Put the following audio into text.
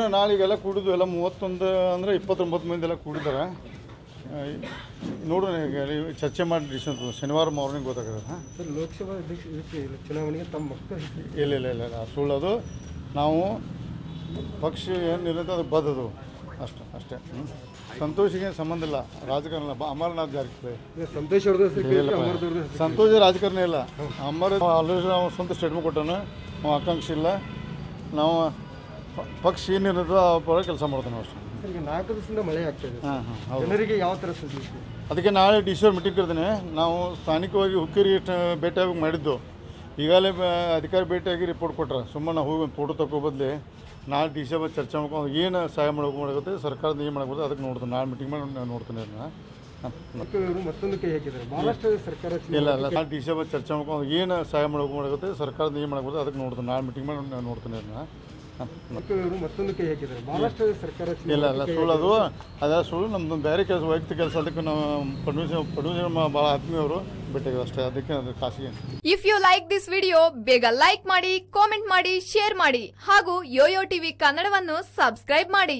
ನೋಡ ನಾಳಿಗೆಲ್ಲ ಕೂಡಿದ್ವು ಎಲ್ಲ 31 ಅಂದ್ರೆ 29 ಮಂದಿ ಎಲ್ಲ ಕೂಡಿದ್ದಾರೆ ನೋಡೋಣ ಚರ್ಚೆ ಮಾಡಿ ಡಿಸಿಷನ್ ಶನಿವಾರ ಮಾರ್ನಿಂಗ್ ಗೊತ್ತಾಗುತ್ತೆ ಸರ್ ಲೋಕಸಭಾ ಚುನಾವಣೆಗೆ ತಮ್ಮ ಮಕ್ಕಳು ಇಲ್ಲ ಇಲ್ಲ ಇಲ್ಲ ಸುಳ್ಳದು ನಾವು ಪಕ್ಷ ಏನಿರುತ್ತೆ ಅದು ಬದದು ಅಷ್ಟೇ ಅಷ್ಟೇ ಸಂತೋಷಿಗೆ ಸಂಬಂಧ ಇಲ್ಲ ರಾಜಕಾರಣ ಅಮರನಾಥ್ ಜಾರಕಿಹೊಳಿ ಸಂತೋಷ್ ಅವರ ಹೆಸರು ಸಂತೋಷ ರಾಜಕಾರಣ ಇಲ್ಲ ಅಮರ ಆಲ್ರೆಡಿ ನಾವು ಸ್ವಂತ ಸ್ಟೇಟ್ಮೆಂಟ್ ಕೊಟ್ಟನು ನಾವು ಆಕಾಂಕ್ಷೆ ಇಲ್ಲ ನಾವು ಪಕ್ಷ ಏನಿರೋದು ಅವರ ಕೆಲಸ ಮಾಡ್ತಾನೆ ಅಷ್ಟೇ ಈಗ 4 ದಿನದಿಂದ ಮಳೆ ಆಗ್ತಿದೆ ಜನರಿಗೆ ಯಾವ ತರ ಸಜೆಷನ್ ಅದಕ್ಕೆ ನಾಳೆ ಡಿಸಿಷನ್ ಮೀಟಿಂಗ್ ಇರ್ತೀನಿ ನಾವು ಸ್ಥಾನಿಕವಾಗಿ ಹುಕ್ಕೇರಿ ಭೇಟಿಯಾಗಿ ಮಾಡಿದ್ದು ಈಗಾಗಲೇ ಅಧಿಕಾರಿ ಭೇಟಿಯಾಗಿ ರಿಪೋರ್ಟ್ ಕೊಟ್ಟರು ಸುಮ್ಮನೆ ಹೋಗಿ ಫೋಟೋ ತಕ್ಕೋ ಬದಲಿ ನಾಳೆ ಡಿಸಿಷನ್ ಚರ್ಚೆ ಮಾಡ್ಕೊಂಡು ಏನು ಸಹಾಯ ಮಾಡೋಕೆ ಸರ್ಕಾರದ ಏನು ಮಾಡಬಹುದು ಅದಕ್ಕೆ ನೋಡ್ತೀನಿ ನಾಳೆ ಮೀಟಿಂಗ್ ಮಾಡಿ ನಾನು ನೋಡ್ತೀನಿ ಅದನ್ನ ಮತ್ತೊಂದು ಕೈ ಹಾಕಿದ್ದಾರೆ ಮಹಾರಾಷ್ಟ್ರ ಸರ್ಕಾರ ಇಲ್ಲ ಇಲ್ಲ ನಾಳೆ ಡಿಸಿಷನ್ ಚರ್ಚೆ ಮಾಡ್ಕೊಂಡು ಏನು ಸಹಾಯ ಮಾಡೋಕೆ ಸರ್ಕಾರದ ಏನು ಮಾಡಬಹುದು ಅದಕ್ಕೆ ನೋಡ್ತೀನಿ ನಾಳೆ ಮೀಟಿಂಗ್ ಮಾಡಿ ನಾನು ನೋಡ್ತೀನಿ ಅದನ್ನ ಮತ್ತೊಂದು ಕೈ ಹಾಕಿದ್ದಾರೆ ಮಹಾರಾಷ್ಟ್ರ ಸರ್ಕಾರ ಇಲ್ಲ ಇಲ್ಲ ಸುಳ್ಳದು ಅದ ಸುಳ್ಳು ನಮ್ದು ಬೇರೆ ಕೆಲಸ ವೈಯಕ್ತಿಕ ಕೆಲಸ ಅದಕ್ಕೆ ನಾವು ಪ್ರೊಡ್ಯೂಸರ್ ಭಾಳ ಆತ್ಮೀಯವರು ಬಿಟ್ಟಿದ್ದೀವಿ ಅಷ್ಟೇ ಅದಕ್ಕೆ ಅದು ಖಾಸಗಿ if you like this video ಬೇಗ ಲೈಕ್ ಮಾಡಿ ಕಾಮೆಂಟ್ ಮಾಡಿ ಶೇರ್ ಮಾಡಿ ಹಾಗೂ ಯೋಯೋ ಟಿವಿ ಕನ್ನಡವನ್ನು ಸಬ್ಸ್ಕ್ರೈಬ್ ಮಾಡಿ.